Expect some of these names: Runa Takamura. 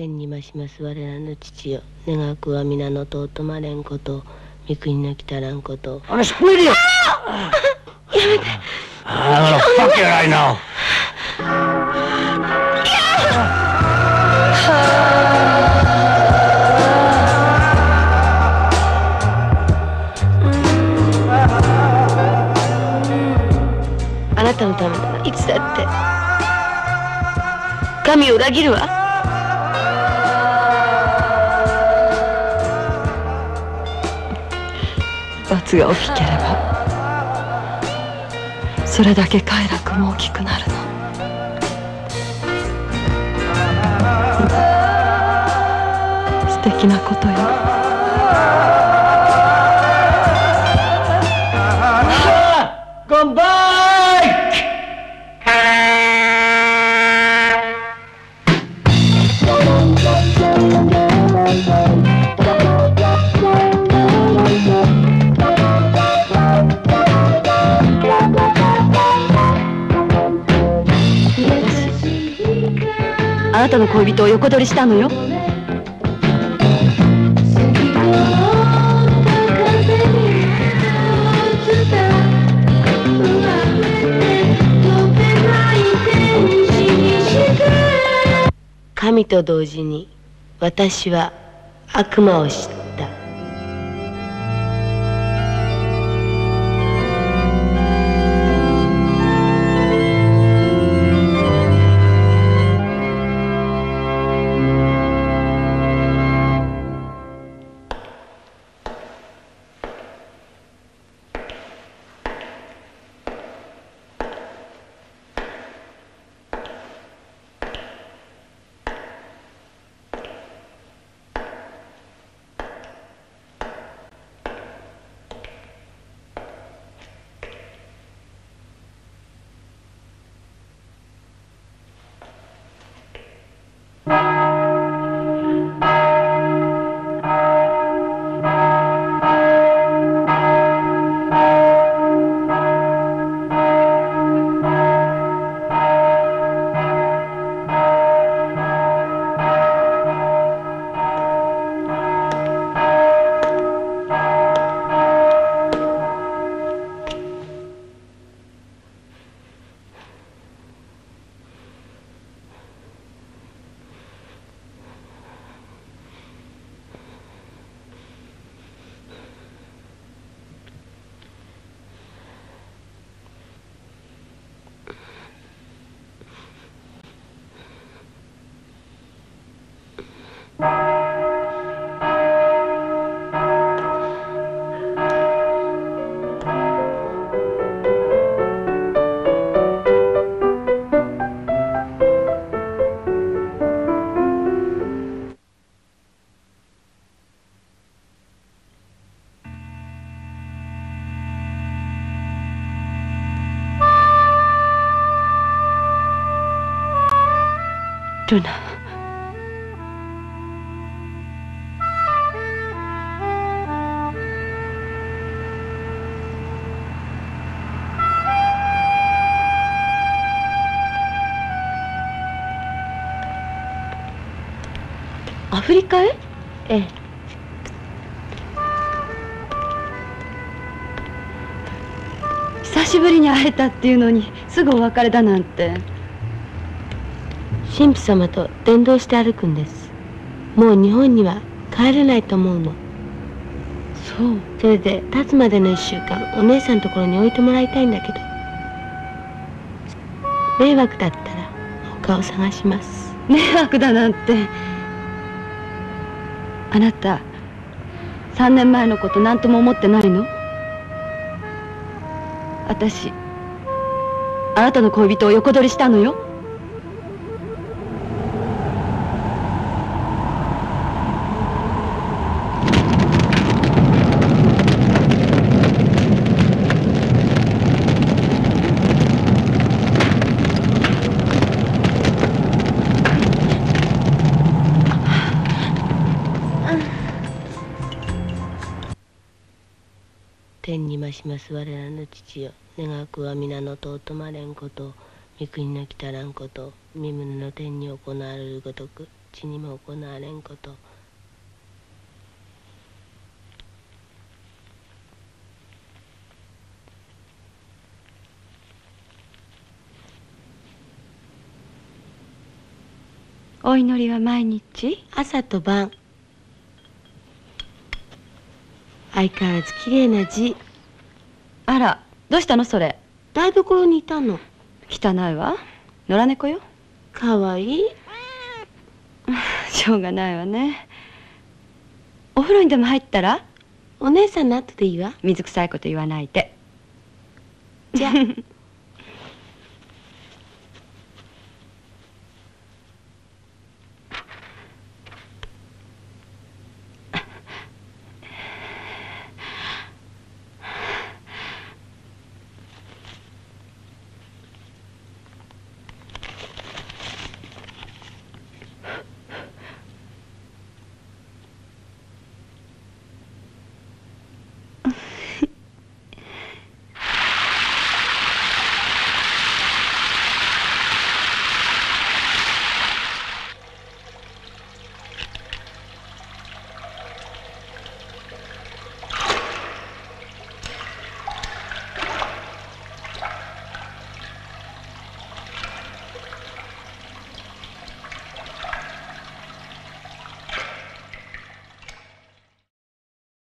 天にまします我らの父よ、願わくは皆の尊まれんことを、御国の来たらんことを。あ、スプリット！やめて。I'm gonna fuck you right now.あなたのためならいつだって神を裏切るわ。罰が大きければそれだけ快楽も大きくなるの。素敵なことよ。あなたの恋人を横取りしたのよ。神と同時に私は悪魔を知った。ルナ、アフリカへ？ええ。久しぶりに会えたっていうのにすぐお別れだなんて。神父様と伝道して歩くんです。もう日本には帰れないと思うの。そう。それで立つまでの1週間、お姉さんのところに置いてもらいたいんだけど、迷惑だったら他を探します。迷惑だなんて。あなた3年前のこと何とも思ってないの？私あなたの恋人を横取りしたのよ。我らの父よ、願わくは皆の尊まれんことを、御国の来たらんことを。身分の天に行われるごとく地にも行われんこと。お祈りは毎日朝と晩。相変わらず綺麗な字。あら、どうしたのそれ。台所にいたの。汚いわ。野良猫よ。かわいい。しょうがないわね。お風呂にでも入ったら？お姉さんの後でいいわ。水臭いこと言わないで。じゃあ。